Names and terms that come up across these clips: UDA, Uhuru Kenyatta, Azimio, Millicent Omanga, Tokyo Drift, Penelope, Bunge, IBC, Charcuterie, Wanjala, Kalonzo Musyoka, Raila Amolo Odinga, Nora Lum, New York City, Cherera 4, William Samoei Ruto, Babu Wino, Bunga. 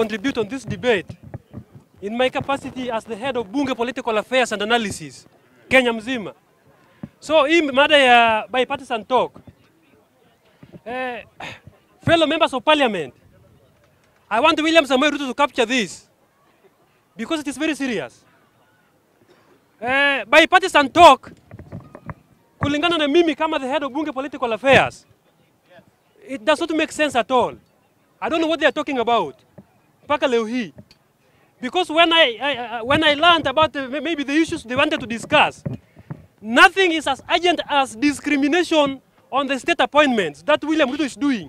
contribute on this debate in my capacity as the head of Bunga Political Affairs and Analysis, Kenya mzima. So in matter ya bipartisan talk, fellow members of parliament, I want William Samoei Ruto to capture this because it is very serious. Bipartisan talk, kulingana na mimi kama the head of Bunge Political Affairs, it does not make sense at all. I don't know what they are talking about. Mpaka leo hii. Because when I learned about maybe the issues they wanted to discuss, nothing is as urgent as discrimination on the state appointments that William Ruto is doing.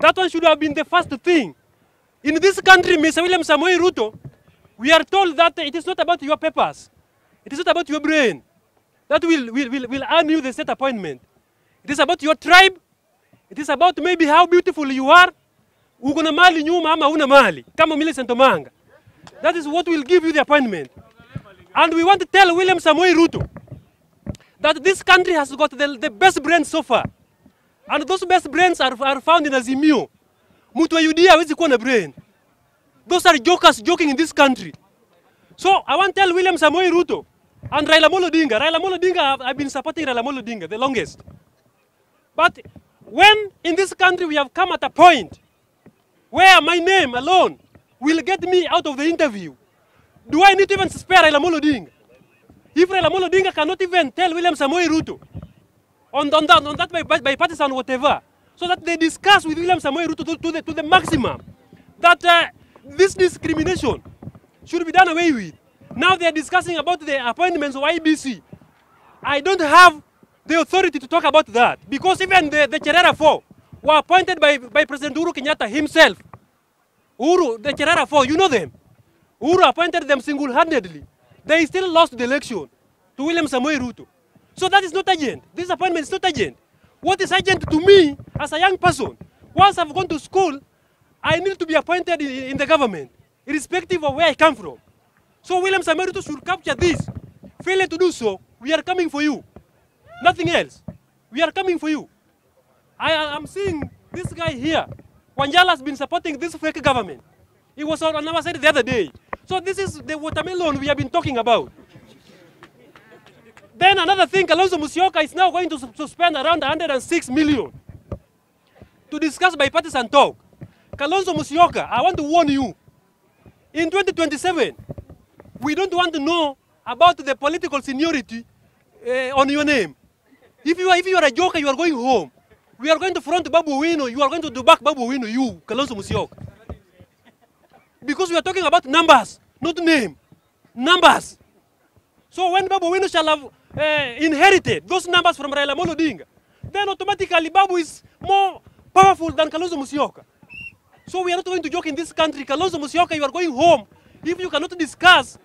That one should have been the first thing. In this country, Mr. William Samoei Ruto, we are told that it is not about your papers. It is not about your brain. That will earn you the state appointment. It is about your tribe. It is about maybe how beautiful you are. Ukuna mali nyuma ama una mali. Kama Millicent Omanga. That is what will give you the appointment. And we want to tell William Samoei Ruto that this country has got the best brains so far. And those best brains are found in Azimio. Mtu wa UDA hawezi kuwa na brain. Those are jokers joking in this country. So I want to tell William Samoei Ruto and Raila Amolo Odinga. Raila Amolo Odinga, I've been supporting Raila Amolo Odinga the longest. But when in this country we have come at a point where my name alone will get me out of the interview, do I need to even spare Raila Amolo Odinga? If Raila Amolo Odinga cannot even tell William Samoei Ruto on that bipartisan whatever, so that they discuss with William Samoei Ruto to the maximum, that this discrimination should be done away with. Now they are discussing about the appointments of IBC. I don't have the authority to talk about that, because even the Cherera 4 were appointed by President Uhuru Kenyatta himself. The Cherera 4, you know them. Uhuru appointed them single-handedly. They still lost the election to William Samoei Ruto. So that is not urgent. This appointment is not urgent. What is urgent to me as a young person, once I've gone to school, I need to be appointed in the government, irrespective of where I come from. So William Samoei Ruto should capture this. Failure to do so, we are coming for you. Nothing else. We are coming for you. I am seeing this guy here. Wanjala has been supporting this fake government. He was on our side the other day. So this is the watermelon we have been talking about. Then another thing, Kalonzo Musyoka is now going to spend around 106 million to discuss bipartisan talk. Kalonzo Musyoka, I want to warn you, in 2027, we don't want to know about the political seniority on your name. If you are a joker, you are going home. We are going to front Babu Wino, you are going to do back Babu Wino, you, Kalonzo Musyoka. Because we are talking about numbers, not name. Numbers. So when Babu Wino shall have inherited those numbers from Raila Amolo Odinga, then automatically Babu is more powerful than Kalonzo Musyoka. So we are not going to joke in this country. Kalonzo Musyoka, you are going home if you cannot discuss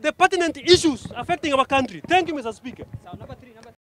the pertinent issues affecting our country. Thank you, Mr. Speaker.